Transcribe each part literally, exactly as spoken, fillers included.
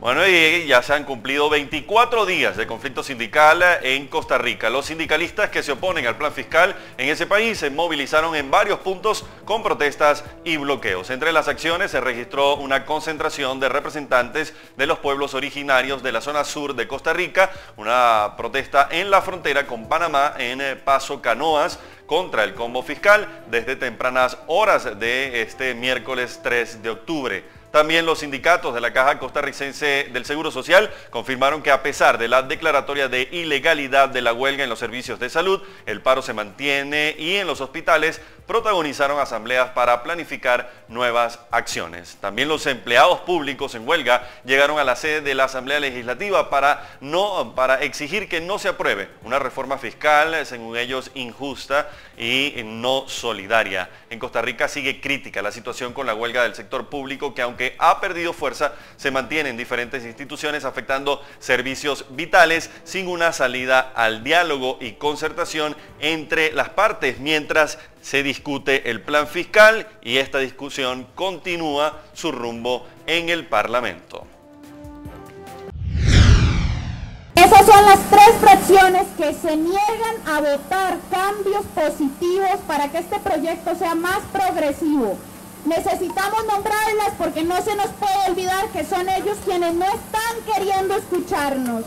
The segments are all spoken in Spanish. Bueno, y ya se han cumplido veinticuatro días de conflicto sindical en Costa Rica. Los sindicalistas que se oponen al plan fiscal en ese país se movilizaron en varios puntos con protestas y bloqueos. Entre las acciones se registró una concentración de representantes de los pueblos originarios de la zona sur de Costa Rica, una protesta en la frontera con Panamá en Paso Canoas contra el combo fiscal desde tempranas horas de este miércoles tres de octubre. También los sindicatos de la Caja Costarricense del Seguro Social confirmaron que a pesar de la declaratoria de ilegalidad de la huelga en los servicios de salud, el paro se mantiene y en los hospitales protagonizaron asambleas para planificar nuevas acciones. También los empleados públicos en huelga llegaron a la sede de la Asamblea Legislativa para, no, para exigir que no se apruebe una reforma fiscal, según ellos, injusta y no solidaria. En Costa Rica sigue crítica la situación con la huelga del sector público que, aunque que ha perdido fuerza, se mantiene en diferentes instituciones afectando servicios vitales sin una salida al diálogo y concertación entre las partes mientras se discute el plan fiscal y esta discusión continúa su rumbo en el Parlamento. Esas son las tres fracciones que se niegan a votar cambios positivos para que este proyecto sea más progresivo. Necesitamos nombrarlas porque no se nos puede olvidar que son ellos quienes no están queriendo escucharnos.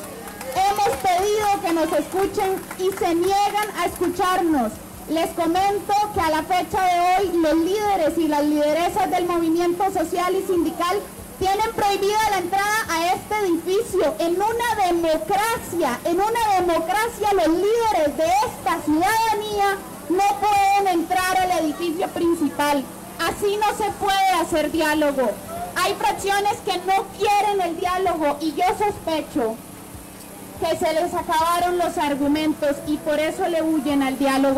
Hemos pedido que nos escuchen y se niegan a escucharnos. Les comento que a la fecha de hoy los líderes y las lideresas del movimiento social y sindical tienen prohibida la entrada a este edificio. En una democracia, en una democracia los líderes de esta ciudadanía no pueden entrar al edificio principal. Así no se puede hacer diálogo. Hay fracciones que no quieren el diálogo y yo sospecho que se les acabaron los argumentos y por eso le huyen al diálogo.